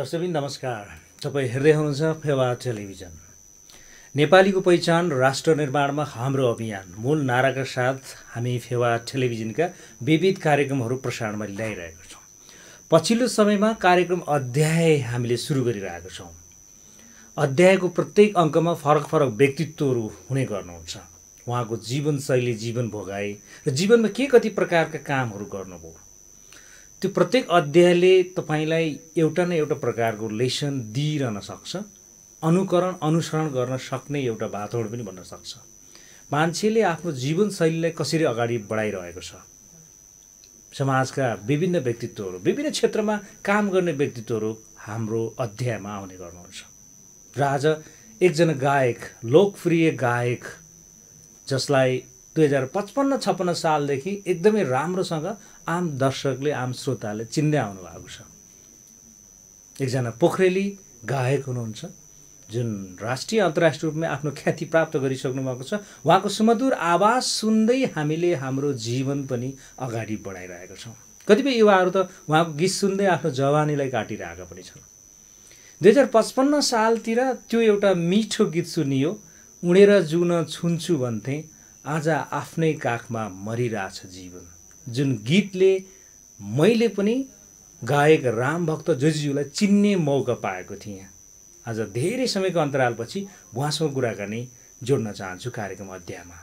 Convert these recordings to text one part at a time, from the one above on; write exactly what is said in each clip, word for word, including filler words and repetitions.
दर्शक नमस्कार। तपाईं हेर्दै हुनुहुन्छ फेवा टेलिभिजन। नेपालीको पहिचान राष्ट्र निर्माणमा हाम्रो अभियान मूल नाराका साथ हामी फेवा टेलिभिजनका विविध कार्यक्रमहरू प्रसारणमा ल्याइरहेका छौं। पछिल्लो समयमा कार्यक्रम अध्याय हामीले सुरु गरिरहेका छौं। अध्यायको प्रत्येक अंकमा फरक फरक व्यक्तित्वहरू हुने गर्नुहुन्छ। उहाँको जीवनशैली, जीवन भोगाई र जीवनमा के कति प्रकारका कामहरू गर्नुभयो त्यो प्रत्येक अध्यायले तपाईलाई एउटा न एउटा प्रकारको लेसन दिइरहन सक्छ। अनुकरण अनुसरण गर्न सक्ने एउटा बाटो पनि बन्न सक्छ। मान्छेले आफ्नो जीवनशैलीलाई कसरी अगाडि बढाइरहेको छ, समाजका विभिन्न व्यक्तित्वहरू, विभिन्न क्षेत्रमा काम गर्ने व्यक्तित्वहरू हाम्रो अध्यायमा आउने गर्नुहुन्छ। र आज एकजना गायक, लोकप्रिय गायक, जसलाई दुई हजार पचपन्न छपन्न सालदेखि एकदमै राम्रोसँग आम दर्शकले, आम श्रोताले चिन्दै आउनु भएको छ। एकजना पोखरेली गायक हुनुहुन्छ जुन राष्ट्रिय अन्तर्राष्ट्रिय रूपमा आफ्नो ख्याति प्राप्त गरिसक्नु भएको छ। उहाँको सुमधुर आवाज सुन्दै हामीले हाम्रो जीवन पनि अगाडि बढाइरहेका छौँ। कतिपय युवाहरू त उहाँको गीत सुन्दै आफ्नो जवानीलाई काटिरहेका पनि छन्। दुई हजार पचपन्न सालतिर त्यो एउटा मिठो गीत सुनियो, उडेर जुन छुन्छु भन्थे, आज आफ्नै काखमा मरिरहेछ जीवन, जुन गीतले मैले पनि गायक राम भक्त जोजीजुलाई चिन्ने मौका पाएको थिएँ। आज धेरै समयको अन्तरालपछि उहाँसँग कुराकानी जोड्न चाहन्छु कार्यक्रम अध्यायमा।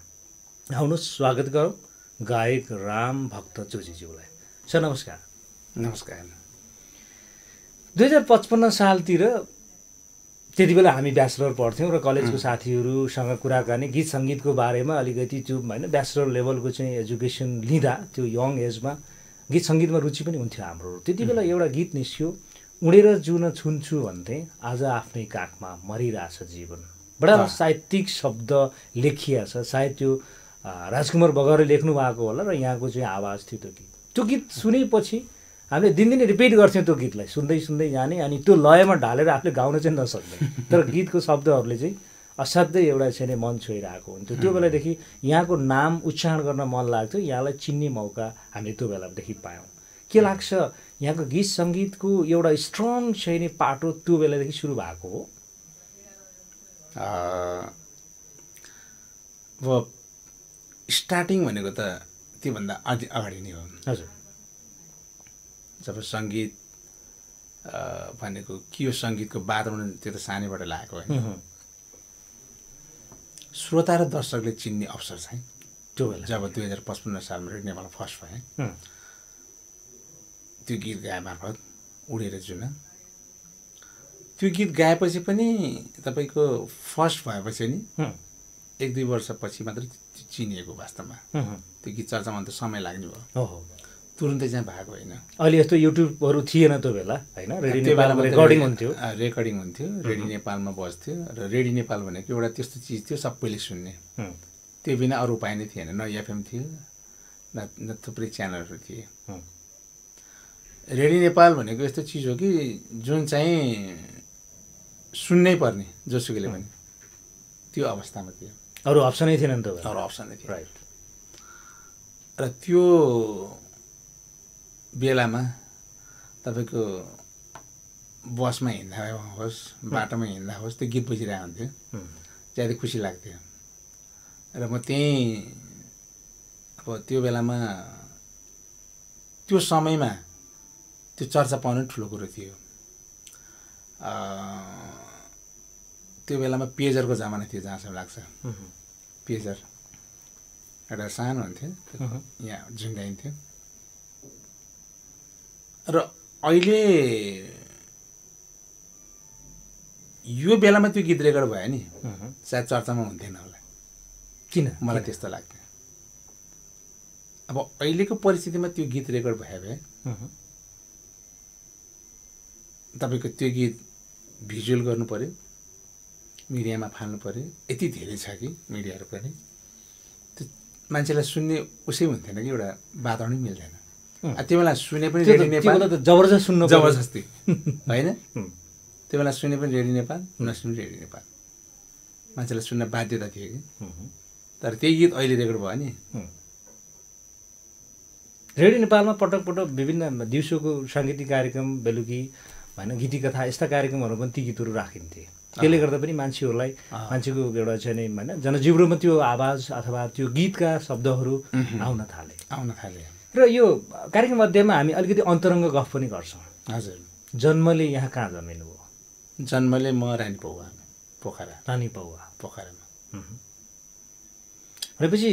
आउनुहोस्, स्वागत गरौँ गायक राम भक्त जोजीजुलाई। सर नमस्कार। नमस्कार। दुई हजार पचपन्न सालतिर त्यति बेला हामी ब्याचलर पढ्थ्यौँ र कलेजको साथीहरूसँग कुराकानी गीत सङ्गीतको बारेमा अलिकति त्यो होइन ब्याचलर लेभलको चाहिँ एजुकेसन लिँदा त्यो यङ एजमा गीत सङ्गीतमा रुचि पनि हुन्थ्यो हाम्रो। त्यति बेला एउटा गीत निस्क्यो, उडेर जुन छुन्छु भन्थे, आज आफ्नै काखमा मरिरहेछ जीवन। बडा साहित्यिक शब्द लेखिया छ, सायद त्यो राजकुमार बगरले लेख्नु भएको होला र यहाँको चाहिँ आवाज थियो त्यो गीत। त्यो गीत सुनेपछि हामीले दिनदिनै रिपिट गर्थ्यौँ त्यो गीतलाई, सुन्दै सुन्दै जाने अनि त्यो लयमा ढालेर आफूले गाउन चाहिँ नसक्ने, तर गीतको शब्दहरूले चाहिँ असाध्यै एउटा चाहिँ मन छोइरहेको हुन्थ्यो। त्यो बेलादेखि यहाँको नाम उच्चारण गर्न मन लाग्थ्यो, यहाँलाई चिन्ने मौका हामीले त्यो बेलादेखि पायौँ। के लाग्छ, यहाँको गीत सङ्गीतको एउटा स्ट्रङ छैने पाटो त्यो बेलादेखि सुरु भएको हो? अब स्टार्टिङ भनेको त त्योभन्दा अझ अगाडि नै हो। हजुर। जब सङ्गीत भनेको के हो, सङ्गीतको वातावरण त्यो त सानैबाट लागेको होइन। श्रोता र दर्शकले चिन्ने अवसर चाहिँ त्यो बेला जब दुई हजार पचपन्न सालमा रेडियो नेपाल फर्स्ट भएँ, त्यो गीत गाए मार्फत उडेर जुन, त्यो गीत गाएपछि पनि तपाईँको फर्स्ट भएपछि नि एक दुई वर्षपछि मात्र चिनिएको वास्तवमा। त्यो गीत चर्चामा त समय लाग्ने भयो, तुरुन्तै चाहिँ भएको होइन। अहिले यस्तो युट्युबहरू थिएन त्यो बेला, होइन? रेडियो नेपालमा रेकर्डिङ हुन्थ्यो, रेकर्डिङ हुन्थ्यो रेडियो नेपालमा बज्थ्यो। र रेडियो नेपाल भनेको एउटा त्यस्तो चिज थियो सबैले सुन्ने, त्यो बिना अरू उपाय नै थिएन। न एफएम थियो, न न थुप्रै च्यानलहरू थिए। रेडियो नेपाल भनेको यस्तो चिज हो कि जुन चाहिँ सुन्नै पर्ने, जोसुकैले पनि त्यो अवस्थामा थियो। अरू अप्सनै थिएन नि त, अरू अप्सनै थिएन। राइट। र त्यो बेलामा तपाईको बसमा हिँड्दा होस्, बाटोमा हिँड्दा होस्, त्यो गीत बजिरहेको हुन्थ्यो, ज्यादै खुसी लाग्थ्यो। र म त्यहीँ अब त्यो बेलामा त्यो समयमा त्यो चर्चा पाउनु ठुलो कुरो थियो। त्यो बेलामा पेजरको जमाना थियो, जहाँसम्म लाग्छ। पेजर एउटा सानो हुन्थ्यो, यहाँ झुन्डाइन्थ्यो। र अहिले यो बेलामा त्यो गीत रेकर्ड भयो नि सायद चर्चामा हुन्थेन होला, किन मलाई त्यस्तो लाग्थ्यो। अब अहिलेको परिस्थितिमा त्यो गीत रेकर्ड भए भए तपाईँको त्यो गीत भिजुअल गर्नु पर्यो, मिडियामा फाल्नु पर्यो। यति धेरै छ कि मिडियाहरू पनि त्यो मान्छेलाई सुन्ने उसै हुन्थेन कि, एउटा वातावरणै मिल्दैन। त्यो बेला सुने पनि रेडियो नेपाल त जबरजस्ती सुन्नु, जबरजस्ती होइन। त्यो बेला सुने पनि रेडियो नेपाल, नसुने रेडियो नेपाल, मान्छेलाई सुन्न बाध्यता थियो कि। तर त्यही गीत अहिले रेकर्ड भयो नि। रेडियो नेपालमा पटक पटक विभिन्न दिउँसोको साङ्गीतिक कार्यक्रम, बेलुकी होइन गीति कथा यस्ता कार्यक्रमहरु पनि ती गीतहरु राखिन्थे। त्यसले गर्दा पनि मान्छेहरुलाई मान्छेको एउटा चाहिँ हैन जनजीवनमा त्यो आवाज अथवा त्यो गीतका शब्दहरु आउन थाले आउन थाले र यो कार्यक्रम मध्येमा हामी अलिकति अन्तरंग गफ पनि गर्छौं। हजुर, जन्मले यहाँ कहाँ जन्मिनु हो? जन्मले म रानी पौवा पोखरा रानी पौवा पोखरामा। भनेपछि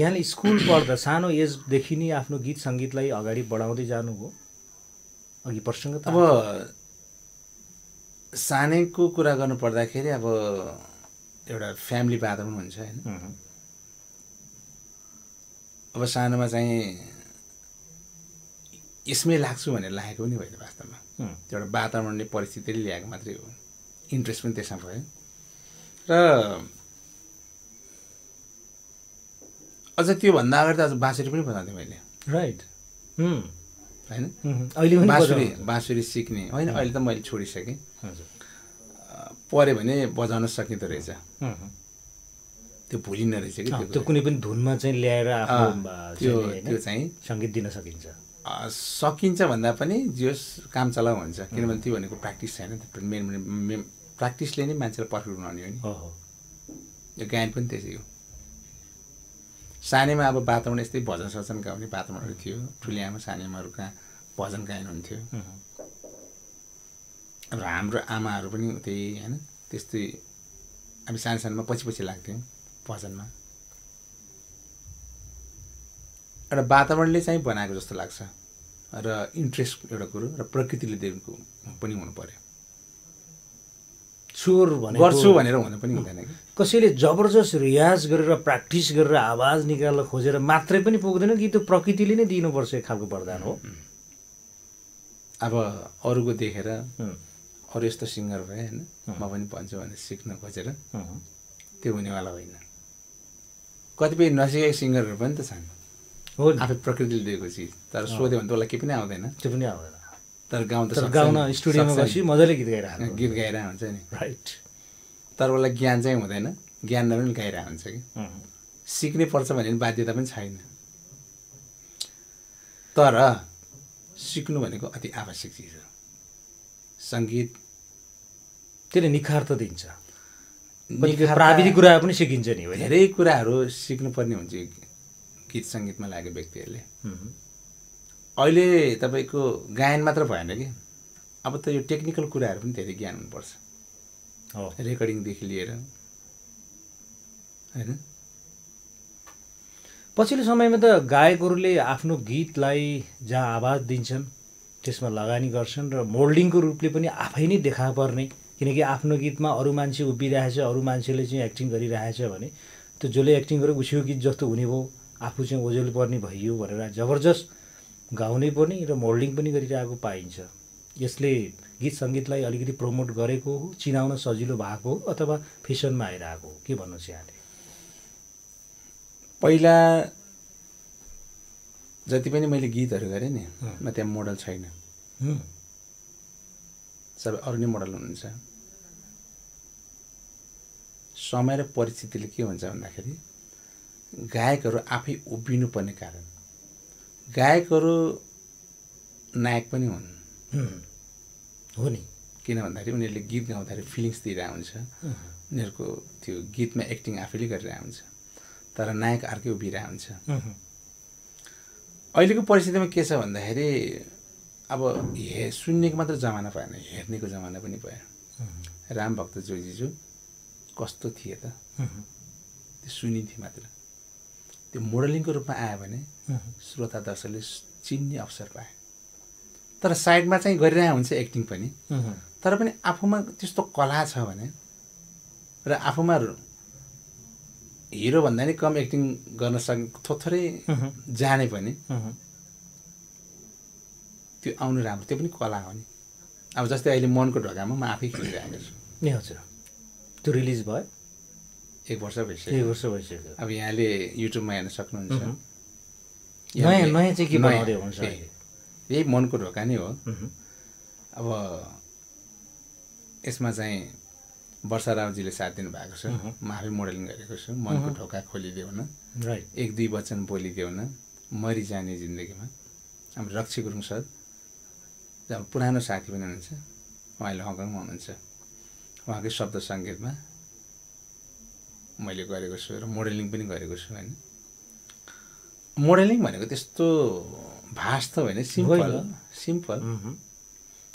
यहाँले स्कुल पढ्दा सानो एज देखि नै आफ्नो गीत संगीतलाई अगाडि बढाउँदै जानु हो। अघि प्रसंग त अब सानैको कुरा गर्नु पर्दाखेरि अब एउटा फ्यामिली वातावरण हुन्छ हैन। अब सानोमा चाहिँ यसमै लाग्छु भनेर लागेको पनि होइन वास्तवमा, त्यो एउटा वातावरणले परिस्थितिले ल्याएको मात्रै हो। इन्ट्रेस्ट पनि त्यसमा भयो र अझ त्यो भन्दा अगाडि त अझ बाँसुरी पनि बजाउँथे मैले। राइट हम्म हैन अहिले पनि बाँसुरी बाँसुरी सिक्ने हैन, अहिले त मैले छोडिसके। पर्यो भने बजाउन सकिँदो रहेछ, त्यो भुलिन रहेछ कि त्यो कुनै पनि धुनमा चाहिँ ल्याएर आफ्नो त्यो त्यो चाहिँ संगीत दिन सकिन्छ सकिन्छ भन्दा पनि जस काम चलाउ हुन्छ। किनभने त्यो भनेको प्र्याक्टिस छैन, मेन मेन प्र्याक्टिसले नै मान्छेलाई परफेक्ट बनाउने हो नि। हो यो गायन पनि त्यसै हो। सानैमा अब वातावरण यस्तै भजन सजन गाउने वातावरणहरू थियो, ठुलियामा सानैमाहरूका भजन गायन हुन्थ्यो र हाम्रो आमाहरु पनि त्यही हैन, त्यस्तै हामी सानो सानोमा पछि पछि लाग्थ्यौं भजनमा। एउटा वातावरणले चाहिँ बनाएको जस्तो लाग्छ र इन्ट्रेस्ट एउटा कुरो र प्रकृतिले दिएको पनि हुनु पर्यो। स्वर भनेको गर्छु भनेर हुन पनि हुँदैन कि कसैले जबरजस्त रियाज गरेर प्र्याक्टिस गरेर आवाज निकाल्न खोजेर मात्रै पनि पुग्दैन कि त्यो प्रकृतिले नै दिनुपर्छ खालको वरदान हो। अब अरूको देखेर अरू यस्तो सिङ्गर भए हैन म पनि भन्छु भने सिक्न खोजेर त्यो हुनेवाला होइन। कतिपय नसिकेको सिङ्गरहरू पनि त छन् हो, आफै प्रकृतिले दिएको चिज। तर सोध्यो भने तँलाई के पनि आउँदैन, त्यो पनि आउँदैन, तर गाउँ त गाउन स्टुडियोमा बसी मजाले गीत गाइरहेको गीत गाइरहेको हुन्छ नि। राइट, तर उसलाई ज्ञान चाहिँ हुँदैन, ज्ञान नभए पनि गाइरहेको हुन्छ कि। सिक्नै पर्छ भन्ने बाध्यता पनि छैन, तर सिक्नु भनेको अति आवश्यक चिज हो। संगीत त्यसले निखार त दिन्छ, प्राविधिक कुरा पनि सिकिन्छ नि, धेरै कुराहरू सिक्नुपर्ने हुन्छ गीत संगीतमा लागेको व्यक्तिहरूले। अहिले तपाईको गायन मात्र भएन कि अब त यो टेक्निकल कुराहरू पनि धेरै ज्ञान हुनुपर्छ, रेकर्डिङदेखि लिएर हैन। पछिल्लो समयमा त गायकहरूले आफ्नो गीतलाई जहाँ आवाज दिन्छन् त्यसमा लगानी गर्छन् र मोल्डिङको रूपले पनि आफै नै देखा पर्ने, किनकि आफ्नो गीतमा अरू मान्छे उभिरहेछ, अरू मान्छेले चाहिँ एक्टिङ गरिरहेछ भने त्यो जसले एक्टिङ गरेको उसको गीत जस्तो हुने भयो, आफू चाहिँ ओझेल पर्ने भइयो भनेर जबरजस्त गाउनै पर्ने र मोल्डिङ पनि गरिरहेको पाइन्छ। यसले गीत संगीतलाई अलिकति प्रमोट गरेको हो, चिनाउन सजिलो भएको हो, अथवा फेसनमा आइरहेको हो, के भन्नुहुन्छ यहाँले? पहिला जति पनि मैले गीतहरु गरे नि म त्यहाँ मोडल छैन, सबै अरु नै मोडल हुनुहुन्छ। समय र परिस्थितिले के हुन्छ भन्दाखेरि गायकहरु आफै उभिनु पर्ने कारण गायकहरु नायक पनि हुन् हो नि। किन भन्दाखेरि उनीहरुले गीत गाउँदाखेरि फिलिङ्स दिइरहेको हुन्छ, उनीहरुको त्यो गीतमा एक्टिङ आफैले गरिरहेको हुन्छ, तर नायक अर्कै उभिरहेको हुन्छ। अहिलेको परिस्थितिमा के छ भन्दाखेरि अब हे सुन्नेको मात्र जमाना भएन, हेर्नेको जमाना पनि भयो। राम भक्त जोजिजू कस्तो थिए त, त्यो सुनिन्थ्यो मात्र। त्यो मोडलिङको रूपमा आयो भने श्रोता दर्शकले चिन्ने अवसर पाए, तर साइडमा चाहिँ गरिरहेको हुन्छ एक्टिङ पनि, तर पनि आफूमा त्यस्तो कला छ भने र आफूमा हिरो भन्दा नि कम एक्टिङ गर्न सक्ने थोरै जाने पनि त्यो आउनु राम्रो, त्यो पनि कला हो नि। अब जस्तै अहिले मनको ढोकामा म आफै खेलिरहेको छु नि। हजुर, त्यो रिलिज भयो एक वर्ष भइसक्यो एक वर्ष भइसक्यो अब यहाँले युट्युबमा हेर्न सक्नुहुन्छ। नयाँ नयाँ चाहिँ के बनाउँदै हुन्छ? यही मनको ढोका नै हो। अब यसमा चाहिँ वर्षा रावजीले साथ दिनुभएको छ, म आफै मोडलिङ गरेको छु। मनको ढोका खोलिदेऊ न, एक दुई वचन बोलिदेऊ न, मरि जाने जिन्दगीमा। हाम्रो रक्सी गुरुङ सर पुरानो साथी पनि हुनुहुन्छ, उहाँले हङकङमा हुनुहुन्छ। उहाँकै शब्द सङ्गीतमा मैले गरेको छु र मोडेलिङ पनि गरेको छु हैन। मोडेलिङ भनेको त्यस्तो भाष त हैन, सिम्पल सिम्पल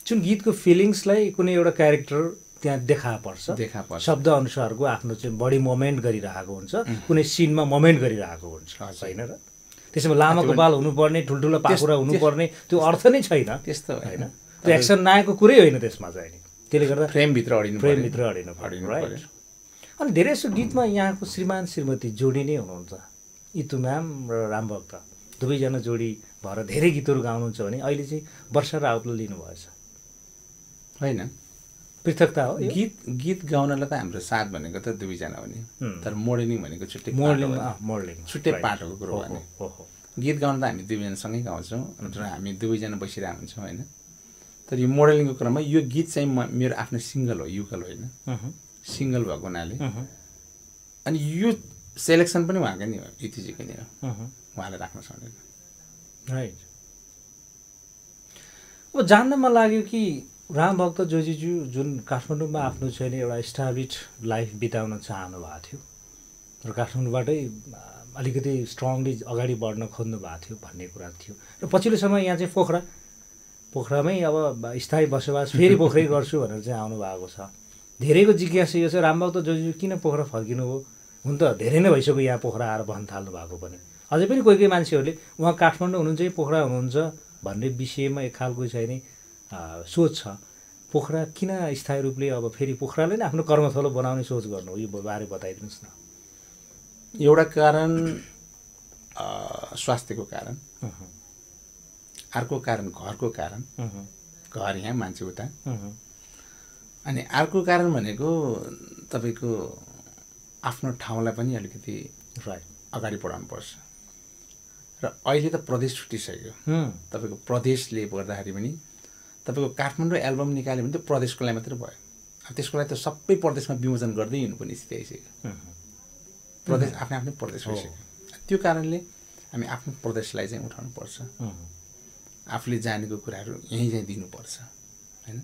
जुन गीतको फिलिङ्सलाई कुनै एउटा क्यारेक्टर त्यहाँ देखा पर्छ देखा पर्छ शब्द अनुसारको आफ्नो चाहिँ बडी मोमेन्ट गरिरहेको हुन्छ, कुनै सिनमा मोमेन्ट गरिरहेको हुन्छ हैन र त्यसमा लामाको बाल हुनुपर्ने ठुल्ठुलो पाखुरा हुनुपर्ने त्यो अर्थ नै छैन। त्यस्तो हैन त्यो एक्सन नायकको कुरै होइन त्यसमा चाहिँ नि, त्यसले गर्दा फ्रेम भित्र अडिनु फ्रेम भित्र अडिनु पर्यो। अनि धेरैसो गीतमा यहाँको श्रीमान श्रीमती जोडी नै हुनुहुन्छ, इतु म्याम र राम भक्त दुवैजना जोडी भएर धेरै गीतहरू गाउनुहुन्छ भने अहिले चाहिँ वर्षा राउतले लिनुभएछ हैन। पृथकता हो गीत गीत गाउनलाई त हाम्रो साथ भनेको त दुवैजना हो नि, तर मोडेलिङ भनेको छुट्टै मोडेलिङ छुट्टै पाटोको कुरो हो नि। गीत गाउन त हामी दुवैजनासँगै गाउँछौँ र हामी दुवैजना बसिरहेको हुन्छौँ हैन, तर यो मोडेलिङको क्रममा यो गीत चाहिँ मेरो आफ्नो सिङ्गल हो, युगल होइन सिङ्गल भएको हुनाले। अनि यो सेलेक्सन पनि उहाँकै नि हो, इतिजीकै नि हो, उहाँले राख्न सक्दैन राइट। अब जान्न मन लाग्यो कि राम भक्त जोजीज्यू जुन काठमाडौँमा आफ्नो छैन एउटा इस्टाब्लिस्ड लाइफ बिताउन चाहनु भएको थियो र काठमाडौँबाटै अलिकति स्ट्रङली अगाडि बढ्न खोज्नु भएको थियो भन्ने कुरा थियो र पछिल्लो समय यहाँ चाहिँ पोखरा पोखरामै अब स्थायी बसोबास फेरि पोखरै गर्छु भनेर चाहिँ आउनु भएको छ। धेरैको जिज्ञासा यो छ राम भक्त जोजीज्यू किन पोखरा फर्किनु हो, हुन त धेरै नै भइसक्यो यहाँ पोखरा आएर बस्न थाल्नु भएको पनि, अझै पनि कोही कोही मान्छेहरूले उहाँ काठमाडौँ हुनुहुन्छ पोखरा हुनुहुन्छ भन्ने विषयमा एक खालको छैन सोच छ। पोखरा किन स्थायी रूपले अब फेरि पोखराले नै आफ्नो कर्मस्थल बनाउने सोच गर्नु हो, यो बारे बताइदिनुहोस् न। एउटा कारण स्वास्थ्यको कारण, अर्को कारण घरको कारण, घर यहाँ मान्छे उता, अनि अर्को कारण भनेको तपाईको आफ्नो ठाउँलाई पनि अलिकति अगाडि बढाउनु पर्छ र अहिले त प्रदेश छुटिसक्यो। तपाईको प्रदेशले गर्दाखेरि पनि तपाईको काठमाडौँ एल्बम निकाल्यो भने त प्रदेशको लागि मात्र भयो, अब त्यसको लागि त सबै प्रदेशमा विमोचन गर्दै हिँड्नुपर्ने स्थिति आइसक्यो। प्रदेश आफ्नो आफ्नै प्रदेश भइसक्यो, त्यो कारणले हामी आफ्नो प्रदेशलाई चाहिँ उठाउनुपर्छ, आफूले जानेको कुराहरू यहीँ चाहिँ दिनुपर्छ हैन।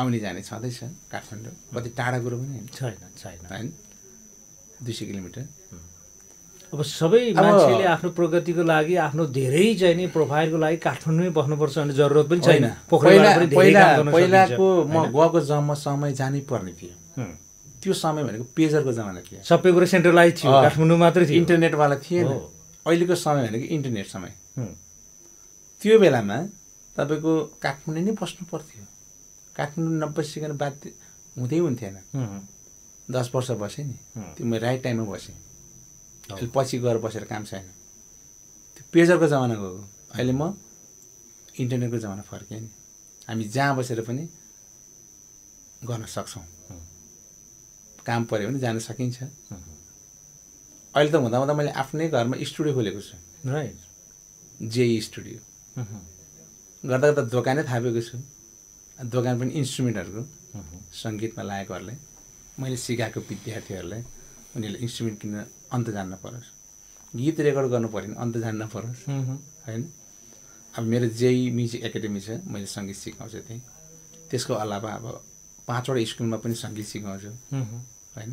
आउने जाने छँदैछ काठमाडौँ, कति टाढा कुरो पनि छैन छैन हैन, दुई सय किलोमिटर। अब सबै मान्छेले आफ्नो प्रगतिको लागि आफ्नो धेरै चाहिँ नि प्रोफाइलको लागि काठमाडौँमै बस्नुपर्छ भन्ने जरुरत पनि छैन। पहिलाको म गएको जम्मा समय जानै पर्ने थियो, त्यो समय भनेको पेजरको जमाना थियो, सबै कुरो सेन्ट्रलाइज थियो काठमाडौँ मात्रै थियो, इन्टरनेटवाला थिएन। अहिलेको समय भनेको इन्टरनेट समय, त्यो बेलामा तपाईँको काठमाडौँ नै बस्नु पर्थ्यो, काठमाडौँ नबसिकन बाध्य हुँदै हुन्थेन। दस वर्ष बसेँ नि, त्यो म राइट टाइममा बसेँ, अहिले पछि गएर बसेर काम छैन। त्यो पेजरको जमाना गएको, अहिले म इन्टरनेटको जमाना फर्केँ नि, हामी जहाँ बसेर पनि गर्न सक्छौँ, काम पऱ्यो भने जान सकिन्छ। अहिले त हुँदा हुँदा मैले आफ्नै घरमा स्टुडियो खोलेको छु राइट, जेई स्टुडियो गर्दा गर्दा दोकानै थापेको छु, दोकान पनि इन्स्ट्रुमेन्टहरूको सङ्गीतमा लागेकोहरूलाई मैले सिकाएको विद्यार्थीहरूलाई, उनीहरूले इन्स्ट्रुमेन्ट किन्न अन्त जान्न परोस्, गीत रेकर्ड गर्नु पऱ्यो भने अन्त जान्न परोस् हैन। अब मेरो जेई म्युजिक एकाडेमी छ, मैले सङ्गीत सिकाउँछु त्यहीँ, त्यसको अलावा अब पाँचवटा स्कुलमा पनि सङ्गीत सिकाउँछु हैन,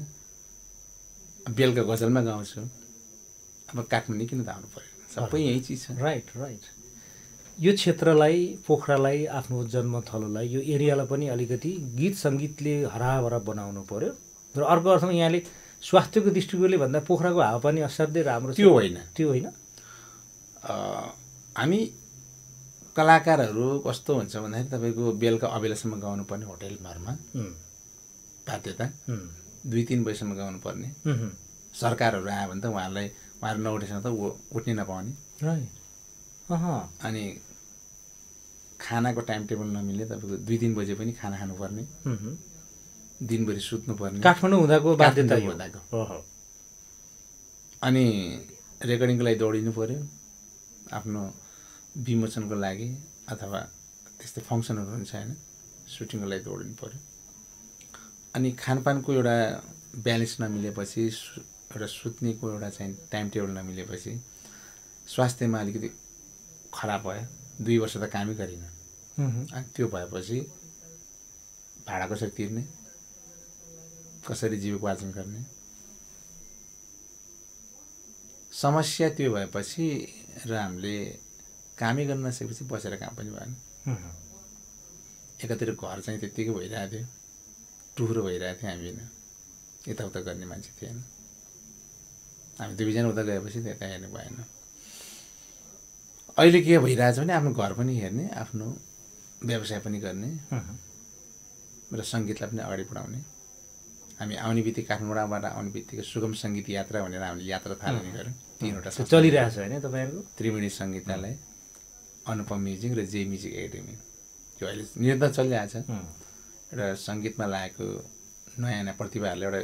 बेलुका गजलमा गाउँछु। अब काठमाडौँ किन आउनु पऱ्यो, सबै यही चिज छ राइट राइट। यो क्षेत्रलाई पोखरालाई आफ्नो जन्मथलोलाई यो एरियालाई पनि अलिकति गीत सङ्गीतले हराभरा बनाउनु पऱ्यो र अर्को अर्थमा यहाँले स्वास्थ्यको दृष्टिकोणले भन्दा पोखराको हावापानी असाध्यै राम्रो त्यो होइन त्यो होइन। हामी कलाकारहरू कस्तो हुन्छ भन्दाखेरि तपाईँको बेलुका अबेलासम्म गाउनुपर्ने होटेल घरमा बाध्यता, दुई तिन बजीसम्म गाउनुपर्ने, सरकारहरू आयो भने त उहाँहरूलाई उहाँहरू नउठेसम्म त उठ्नै नपाउने, अनि खानाको टाइम टेबल नमिल्ने, तपाईँको दुई तिन बजे पनि खाना खानुपर्ने, दिनभरि सुत्नुपर्ने काठमाडौँ हुँदाको बाध्यता हुँदाको। अनि रेकर्डिङको लागि दौडिनु पऱ्यो, आफ्नो विमोचनको लागि अथवा त्यस्तै फङ्सनहरू हुन्छ होइन, सुटिङको लागि दौडिनु पऱ्यो। अनि खानपानको एउटा ब्यालेन्स नमिलेपछि, एउटा सुत्नेको एउटा चाहिँ टाइम टेबल नमिलेपछि स्वास्थ्यमा अलिकति खराब भयो, दुई वर्ष त कामै गरिनँ, अनि त्यो भएपछि भाड़ा कसरी तिर्ने, कसरी जीविकोपार्जन गर्ने। समस्या त्यो भएपछि र हामीले कामै गर्न नसकेपछि बसेर काम पनि भएन। एकातिर घर चाहिँ त्यतिकै भइरहेको थियो, टुहुरो भइरहेको थियो। हामी यताउता गर्ने मान्छे थिएन। हामी दुवैजना उता गएपछि त्यता हेर्नु भएन। अहिले के भइरहेछ भने आफ्नो घर पनि हेर्ने, आफ्नो व्यवसाय पनि गर्ने र संगीतलाई पनि अगाडि बढाउने। हामी आउने बित्तिकै काठमाडौँबाट आउने बित्तिकै सुगम सङ्गीत यात्रा भनेर हामीले यात्रा थाल्ने गऱ्यौँ। तीनवटा चलिरहेछ होइन तपाईँहरूको? त्रिवेणी सङ्गीतालय, अनुपम म्युजिक र जे म्युजिक एकाडेमी, यो अहिले निरन्तर चलिरहेछ। र सङ्गीतमा लागेको नयाँ नयाँ प्रतिभाहरूलाई एउटा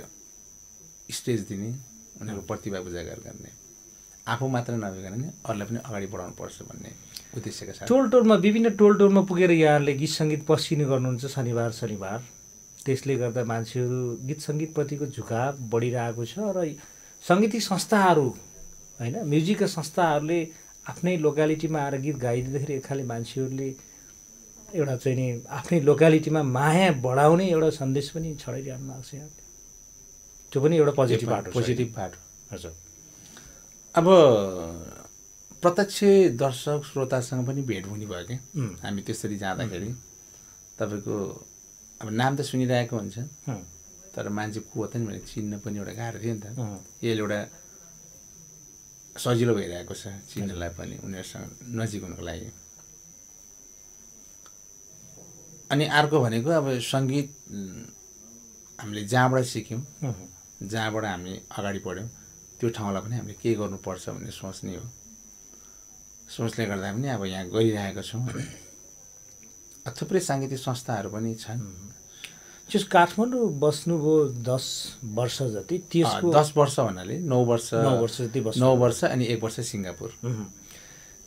स्टेज दिने, उनीहरूको प्रतिभा उजागर गर्ने, आफू मात्र नभएर नि अरूलाई पनि अगाडि बढाउनु पर्छ भन्ने उद्देश्यका साथ टोल टोलमा विभिन्न टोल टोलमा पुगेर यहाँहरूले गीत सङ्गीत पस्किने गर्नुहुन्छ शनिबार शनिबार। त्यसले गर्दा मान्छेहरू गीत सङ्गीतप्रतिको झुकाव बढिरहेको छ र सङ्गीतिक संस्थाहरू हैन म्युजिकका संस्थाहरूले आफ्नै लोकालिटीमा आएर गीत गाइदिँदाखेरि एक खाले मान्छेहरूले एउटा चाहिँ नि आफ्नै लोकालिटीमा माया बढाउने एउटा सन्देश पनि छडाइरहनु भएको छ। यहाँ त्यो पनि एउटा पोजिटिभ पार्ट पोजिटिभ पार्ट हजुर। अब प्रत्यक्ष दर्शक श्रोतासँग पनि भेट हुने भयो क्या। हामी त्यसरी जाँदाखेरि तपाईको अब नाम त सुनिरहेको हुन्छ तर मान्छे को हो त भनेर चिन्न पनि एउटा गाह्रो थियो नि त। यसले एउटा सजिलो भइरहेको छ चिन्नलाई पनि, उनीहरूसँग नजिक हुनुको लागि। अनि अर्को भनेको अब सङ्गीत हामीले जहाँबाट सिक्यौँ, जहाँबाट हामी अगाडि बढ्यौँ, त्यो ठाउँलाई पनि हामीले के गर्नुपर्छ भन्ने सोच्ने हो। सोचले गर्दा पनि अब यहाँ गरिरहेको छौँ। थुप्रै साङ्गीतिक संस्थाहरू पनि छन्। जस काठमाडौँ बस्नुभयो दस वर्ष जति, त्यसको दस वर्ष भन्नाले नौ वर्ष नौ वर्ष जति बस्नु, नौ वर्ष अनि एक वर्ष सिङ्गापुर।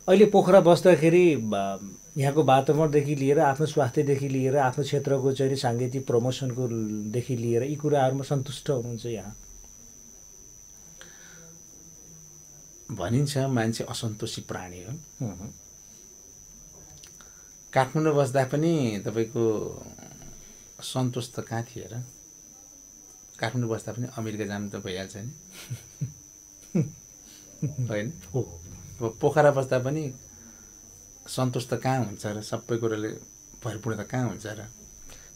अहिले पोखरा बस्दाखेरि यहाँको वातावरणदेखि लिएर आफ्नो स्वास्थ्यदेखि लिएर आफ्नो क्षेत्रको चाहिँ साङ्गीतिक प्रमोसनकोदेखि लिएर यी कुराहरूमा सन्तुष्ट हुनुहुन्छ? यहाँ भनिन्छ मान्छे असन्तोषी प्राणी हो। काठमाडौँ बस्दा पनि तपाईको सन्तोष त कहाँ थियो र? काठमाडौँ बस्दा पनि अमेरिका जानु त भइहाल्छ नि होइन? अब पोखरा बस्दा पनि सन्तोष त कहाँ हुन्छ र? सबै कुराले भरपूर्ण त कहाँ हुन्छ र?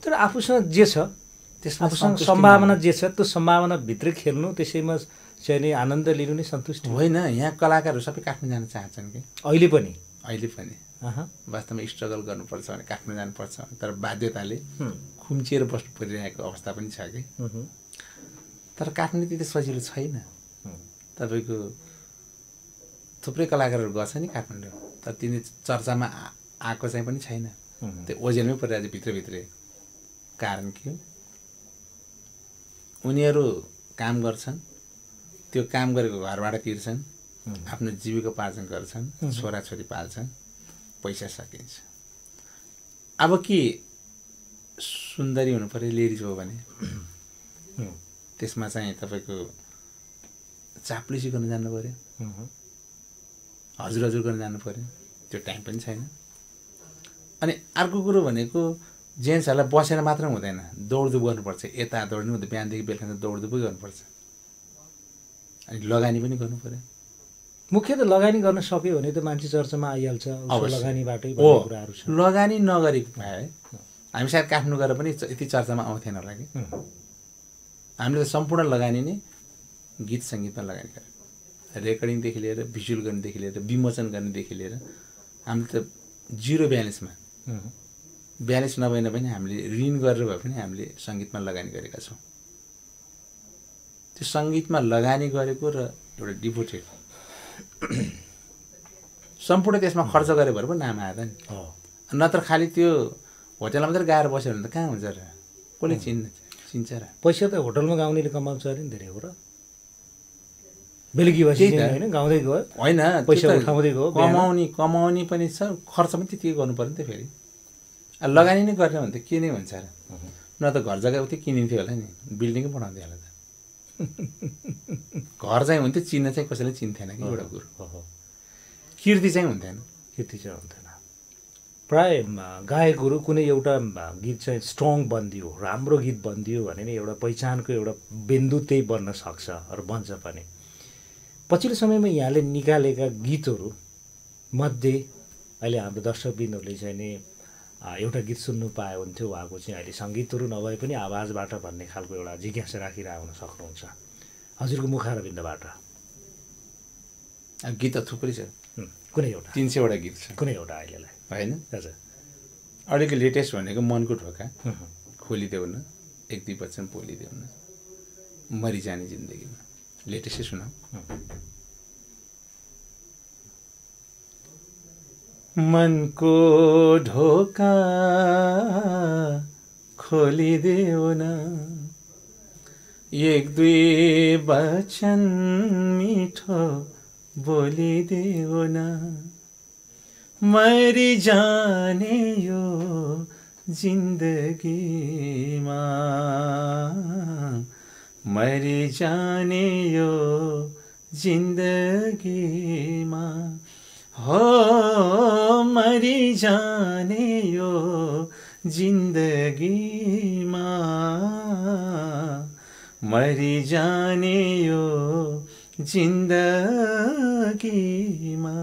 तर आफूसँग जे छ त्यसमा आफूसँग सम्भावना जे छ त्यो सम्भावनाभित्र खेल्नु, त्यसैमा चाहिँ नि आनन्द लिनु नै सन्तुष्ट होइन। यहाँ कलाकारहरू सबै काठमाडौँ जान चाहन्छन् कि अहिले पनि अहिले पनि वास्तवमा स्ट्रगल गर्नुपर्छ भने काठमाडौँ जानुपर्छ, तर बाध्यताले खुम्चिएर बस्नु परिरहेको अवस्था पनि छ कि। तर काठमाडौँ त्यति सजिलो छैन। तपाईँको थुप्रै कलाकारहरू गर्छ नि काठमाडौँ, तर तिनी चर्चामा आएको चाहिँ पनि छैन। त्यो ओजेलमै परिरहेको भित्रभित्रै। कारण के हो? उनीहरू काम गर्छन्, त्यो काम गरेको घरबाट तिर्छन्, आफ्नो जीविकोपार्जन गर्छन्, छोराछोरी पाल्छन्, पैसा सकिन्छ। अब के सुन्दरी हुनु पर्यो लेडिज हो भने त्यसमा चाहिँ तपाईँको चाप्लुसी गर्न जानु पर्यो, हजुर हजुर गर्न जानु पर्यो, त्यो टाइम पनि छैन। अनि अर्को कुरो भनेको जेन्ट्सहरूलाई बसेर मात्र हुँदैन, दौडधुप गर्नुपर्छ। यता दौड्नु हुँदा बिहानदेखि बेलुका दौडधुपै गर्नुपर्छ, अनि लगानी पनि गर्नु पर्यो। मुख्य त लगानी गर्न सक्यो भने त मान्छे चर्चामा आइहाल्छ। लगानीबाटै कुराहरू छ। लगानी नगरेको भए हामी सायद काठमाडौँ गएर पनि यति चर्चामा आउँथेन होला कि। हामीले त सम्पूर्ण लगानी नै गीत सङ्गीतमा लगानी गऱ्यौँ। रेकर्डिङदेखि लिएर भिजुअल गर्नेदेखि लिएर विमोचन गर्नेदेखि लिएर हामीले त जिरो ब्यालेन्समा, ब्यालेन्स नभएन पनि हामीले ऋण गरेर भए पनि हामीले सङ्गीतमा लगानी गरेका छौँ। त्यो सङ्गीतमा लगानी गरेको र एउटा डिभोटेड सम्पूर्ण त्यसमा खर्च गरे भएर पो नाम आयो त नि। नत्र खालि त्यो होटलमा मात्रै गाएर बस्यो भने त कहाँ हुन्छ र? कसले चिन्न चिन्छ र? पैसा त होटलमा गाउनेले कमाउँछ अरे नि धेरै हो र। बेलुकी बस्यो होइन गाउँदै गयो होइन, पैसा उठाउँदै गयो। कमाउने कमाउने पनि छ, खर्च पनि त्यतिकै गर्नु पर्यो नि त। फेरि लगानी नै गर्ने भने त के नै हुन्छ र? न त घर जग्गा उतै किनिन्थ्यो होला नि, बिल्डिङै बनाउँथ्यो होला त। घर चाहिँ हुन्थ्यो, चिन्न चाहिँ कसैले चिन्थेन कि एउटा कुरो। कीर्ति चाहिँ हुन्थेन, कीर्ति चाहिँ हुन्थेन। प्राय गायकहरु कुनै एउटा गीत चाहिँ स्ट्रङ बन्दियो राम्रो गीत बन्दियो भने नि एउटा पहिचानको एउटा बिन्दु त्यही बन्न सक्छ र बन्छ पनि। पछिल्लो समयमा यहाँले निकालेका गीतहरु मध्ये अहिले हाम्रो दर्शकबिन्दुहरुले चाहिँ नि एउटा गीत सुन्नु पाए हुन्थ्यो उहाँको चाहिँ अहिले संगीतहरु नभए पनि आवाजबाट भन्ने खालको एउटा जिज्ञासा राखिरहनु हुन सक्नुहुन्छ हजुरको मुखारबिन्दबाट। गीत त थुप्रै छ कुनै एउटा तीन सय वटा गीत छ कुनै एउटा अहिलेलाई हैन हजुर। अहिलेको लेटेस्ट भनेको मनको ढोका खोलिदेऊ न एक दुई वचन बोलिदेऊ न मरिजाने जिन्दगीमा लेटेस्टै सुनाऊ। मनको ढोका खोलिदेऊ न एक दुई वचन मिठो बोलिदेऊ न मरि जाने यो जिन्दगीमा मरि जाने यो जिन्दगीमा हो मरि जाने यो जिन्दगीमा मरि जाने यो जिन्दगीमा।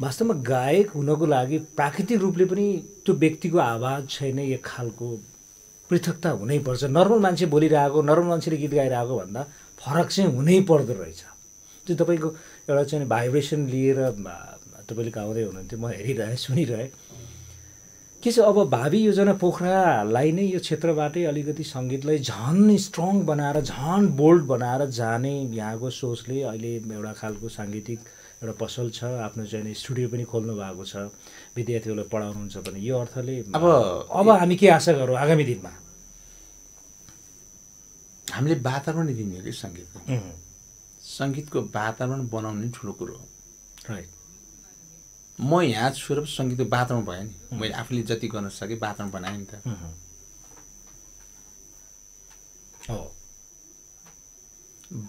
वास्तवमा गायक हुनको लागि प्राकृतिक रूपले पनि त्यो व्यक्तिको आवाज छैन एक खालको पृथकता हुनै पर्छ। नर्मल मान्छे बोलिरहेको नर्मल मान्छेले गीत गाइरहेको भन्दा फरक चाहिँ हुनै पर्दो रहेछ। त्यो तपाईँको एउटा चाहिँ भाइब्रेसन लिएर तपाईँले गाउँदै हुनुहुन्थ्यो म हेरिरहेँ सुनिरहेँ के छ। अब भावी योजना पोखरालाई नै यो क्षेत्रबाटै अलिकति सङ्गीतलाई झन् स्ट्रङ बनाएर झन् बोल्ड बनाएर जाने यहाँको सोचले अहिले एउटा खालको साङ्गीतिक एउटा पसल छ आफ्नो चाहिँ स्टुडियो पनि खोल्नु भएको छ विद्यार्थीहरूलाई पढाउनुहुन्छ भने यो अर्थले अब अब हामी के आशा गरौँ आगामी दिनमा हामीले वातावरण दिने अरे सङ्गीतको सङ्गीतको वातावरण बनाउने ठुलो कुरो हो राइट। म यहाँ स्वरूप सङ्गीतको वातावरण भयो नि मैले आफूले जति गर्न सके वातावरण बनाएँ नि त हो।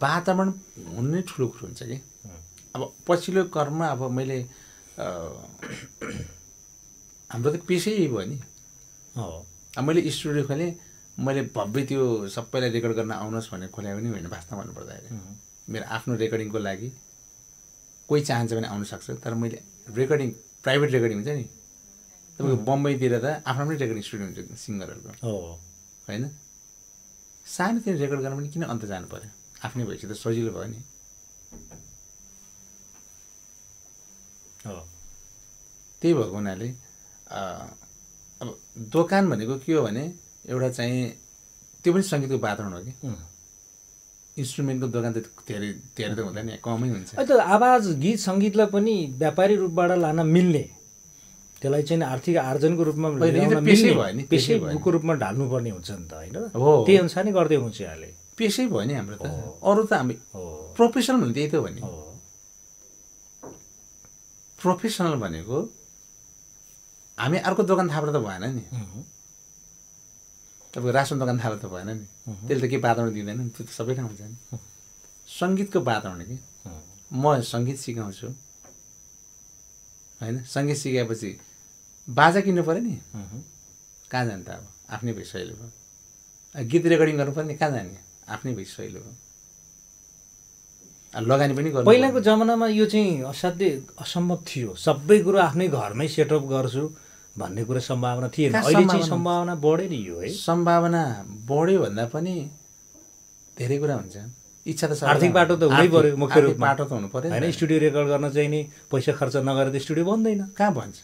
वातावरण हुनै ठुलो कुरो हुन्छ कि अब पछिल्लो कर्म अब मैले हाम्रो त पेसै भयो नि हो। अब मैले स्टुडियो खोलेँ मैले भव्य त्यो सबैलाई रेकर्ड गर्न आउनुहोस् भनेर खोलेँ पनि होइन वास्तवमा भन्नुपर्दाखेरि मेरो आफ्नो रेकर्डिङको लागि कोही चाहन्छ भने आउन सक्छ तर मैले रेकर्डिङ प्राइभेट रेकर्डिङ हुन्छ नि तपाईँको बम्बईतिर त आफ्नो आफ्नै रेकर्डिङ स्टुडियो हुन्छ सिङ्गरहरूको हो होइन। सानोतिर रेकर्ड गर्न पनि किन अन्त जानु पऱ्यो आफ्नै भएपछि त सजिलो भयो नि हो। त्यही भएको हुनाले अब दोकान भनेको के हो भने एउटा चाहिँ त्यो पनि सङ्गीतको वातावरण हो कि इन्स्ट्रुमेन्टको दोकान त धेरै धेरै त हुँदैन कमै हुन्छ। अहिले त आवाज गीत सङ्गीतलाई पनि व्यापारी रूपबाट लान मिल्ने त्यसलाई चाहिँ आर्थिक आर्जनको रूपमा पेसै भयो नि पेसैको रूपमा ढाल्नुपर्ने हुन्छ नि त होइन हो। त्यही अनुसार नै गर्दै हुन्छ यहाँले पेसै भयो नि हाम्रो त अरू त हामी प्रोफेसनल हुने त्यही त भने प्रोफेसनल भनेको हामी अर्को दोकान थाप्नु त भएन नि तपाईँको रासन दोकान थाल्नु त भएन नि त्यसले त के वातावरण दिँदैन नि त्यो त सबै ठाउँ हुन्छ नि। सङ्गीतको वातावरण कि म सङ्गीत सिकाउँछु होइन सङ्गीत सिकाएपछि बाजा किन्नु पऱ्यो नि कहाँ जाने त अब आफ्नै भइ सहिलो भयो। गीत रेकर्डिङ गर्नु पर्ने कहाँ जाने आफ्नै भइ सहिलो भयो लगानी पनि गर्नु। पहिलाको जमानामा यो चाहिँ असाध्यै असम्भव थियो सबै कुरो आफ्नै घरमै सेटअप गर्छु भन्ने कुरा सम्भावना थिएन। अहिले चाहिँ सम्भावना बढ्यो नि यो है सम्भावना बढ्यो भन्दा पनि धेरै कुरा हुन्छ इच्छा त आर्थिक बाटो त हुनै पर्यो मुख्य रूपमा बाटो त हुनु पर्यो हैन। स्टुडियो रेकर्ड गर्न चाहिँ नि पैसा खर्च नगरेर त स्टुडियो बन्दैन कहाँ भन्छ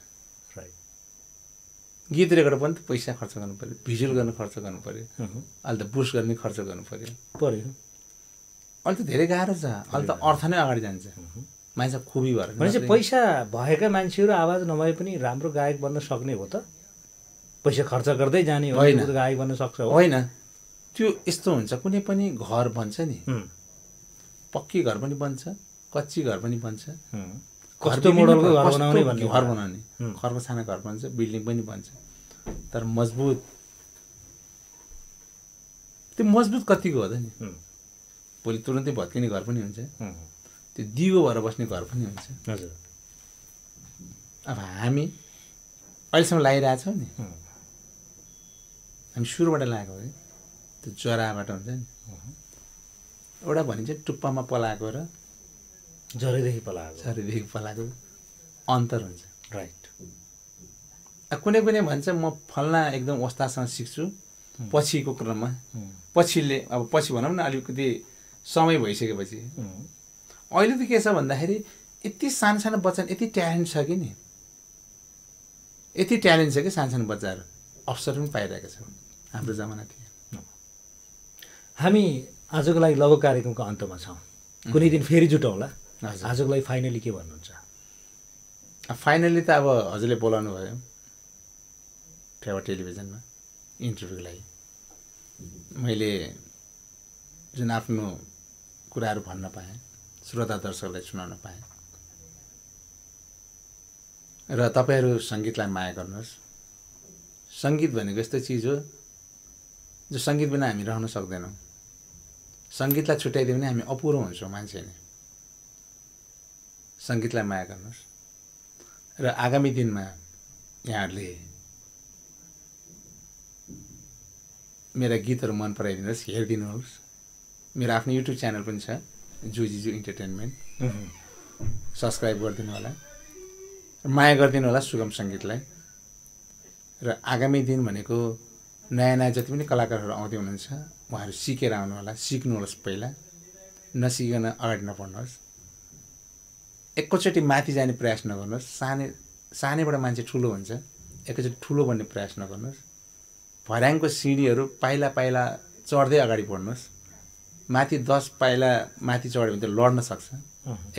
राइट। गीत रेकर्ड पनि त पैसा खर्च गर्नु पर्यो भिजुअल गर्न खर्च गर्नु पर्यो अहिले त बुस्ट गर्ने खर्च गर्नु पर्यो पर्यो अहिले त धेरै गाह्रो छ अहिले त अर्थ नै अगाडि जान्छ मान्छे खुबी भएर भनेपछि पैसा भएका मान्छेहरू आवाज नभए पनि राम्रो गायक बन्न सक्ने हो त पैसा खर्च गर्दै जाने हो भने गायक बन्न सक्छ होइन। त्यो यस्तो हुन्छ कुनै पनि घर बन्छ नि पक्की घर पनि बन्छ कच्ची घर पनि बन्छ कस्तो मोडलको घर बनाउने भन्ने घर बनाउने घरको सानो घर बन्छ बिल्डिङ पनि बन्छ तर मजबुत त्यो मजबुत कतिको हो त नि भोलि तुरुन्तै भत्किने घर पनि हुन्छ त्यो दिगो भएर बस्ने घर पनि हुन्छ। हजुर, अब हामी अहिलेसम्म लगाइरहेको छौँ नि, हामी सुरुबाट लगाएको है, त्यो जराबाट हुन्छ नि, एउटा भनिन्छ टुप्पामा पलाएको र झरीदेखि पलाएको, झरीदेखि पलाएको अन्तर हुन्छ। राइट, कुनै कुनै भन्छ म फल्ना एकदम अवस्थासँग सिक्छु, पछिको क्रममा पछिले अब पछि भनौँ न अलिकति समय भइसकेपछि। अहिले त के छ भन्दाखेरि यति सानो सानो बच्चा यति ट्यालेन्ट छ कि नि, यति ट्यालेन्ट छ कि सानो सानो बच्चाहरू अवसर पनि पाइरहेको छ। हाम्रो जमाना थियो। हामी आजको लागि लघु कार्यक्रमको अन्तमा छौँ, कुनै दिन फेरि जुटौँला। आजको लागि फाइनली के भन्नुहुन्छ? फाइनली त अब हजुरले बोलाउनु भयो फेवा टेलिभिजनमा इन्टरभ्यूको लागि, मैले जुन आफ्नो कुराहरू भन्न पाएँ, श्रोता दर्शकलाई सुनाउन पाएँ, र तपाईँहरू सङ्गीतलाई माया गर्नुहोस्। सङ्गीत भनेको यस्तो चिज हो जो सङ्गीत बिना हामी रहन सक्दैनौँ। सङ्गीतलाई छुट्याइदियो भने हामी अपुरो हुन्छौँ मान्छे नै। सङ्गीतलाई माया गर्नुहोस् र आगामी दिनमा यहाँहरूले मेरा गीतहरु मन पराइदिनुहोस्, हेरिदिनुहोस्। मेरो आफ्नो युट्युब च्यानल पनि छ, जोजिजु इन्टरटेनमेन्ट, सब्सक्राइब गरिदिनु होला, माया गरिदिनु होला सुगम सङ्गीतलाई। र आगामी दिन भनेको नयाँ नयाँ जति पनि कलाकारहरू आउँदै हुनुहुन्छ, उहाँहरू सिकेर आउनु होला, सिक्नुहोस्। पहिला नसिकन अगाडि नबढ्नुहोस्, एकैचोटि माथि जाने प्रयास नगर्नुहोस्। सानै सानैबाट मान्छे ठुलो हुन्छ, एकैचोटि ठुलो बन्ने प्रयास नगर्नुहोस्। भर्याङको सिँढीहरू पाइला पाइला चढ्दै अगाडि बढ्नुहोस्। माथि दस पाइला माथि चढ्यो भने त लड्न सक्छ,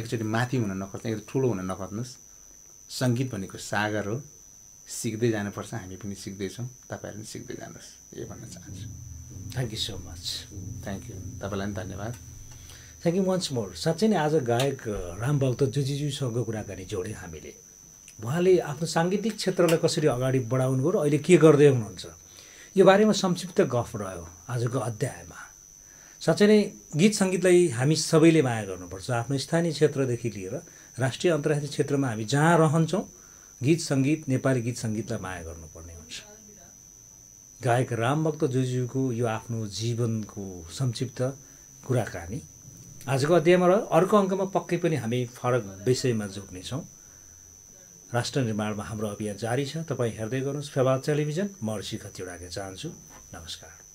एकचोटि माथि हुन नखोज्नु, एकदम ठुलो हुन नखोज्नुहोस्। सङ्गीत भनेको सागर हो, सिक्दै जानुपर्छ। हामी पनि सिक्दैछौँ, तपाईँहरू पनि सिक्दै जानुहोस्, यही भन्न चाहन्छु। Thank you so much. Thank you, तपाईँलाई पनि धन्यवाद। Thank you once more. साँच्चै नै आज गायक राम भक्त जोजीज्यूसँग कुराकानी जोड्यौँ हामीले। उहाँले आफ्नो साङ्गीतिक क्षेत्रलाई कसरी अगाडि बढाउनुभयो र अहिले के गर्दै हुनुहुन्छ, यो बारेमा संक्षिप्त गफ रह्यो आजको अध्यायमा। साँच्चै नै गीत सङ्गीतलाई हामी सबैले माया गर्नुपर्छ। आफ्नो स्थानीय क्षेत्रदेखि लिएर राष्ट्रिय अन्तर्राष्ट्रिय क्षेत्रमा हामी जहाँ रहन्छौँ, गीत सङ्गीत, नेपाली गीत सङ्गीतलाई माया गर्नुपर्ने हुन्छ। गायक राम भक्त जोजीज्यूको यो आफ्नो जीवनको संक्षिप्त कुराकानी आजको अध्यायमा रह्यो। अर्को अङ्कमा पक्कै पनि हामी फरक विषयमा जोड्नेछौँ। राष्ट्र निर्माणमा हाम्रो अभियान जारी छ। तपाईँ हेर्दै गर्नुहोस् फेवा टेलिभिजन। म ऋषि खतिवडा चाहन्छु। नमस्कार।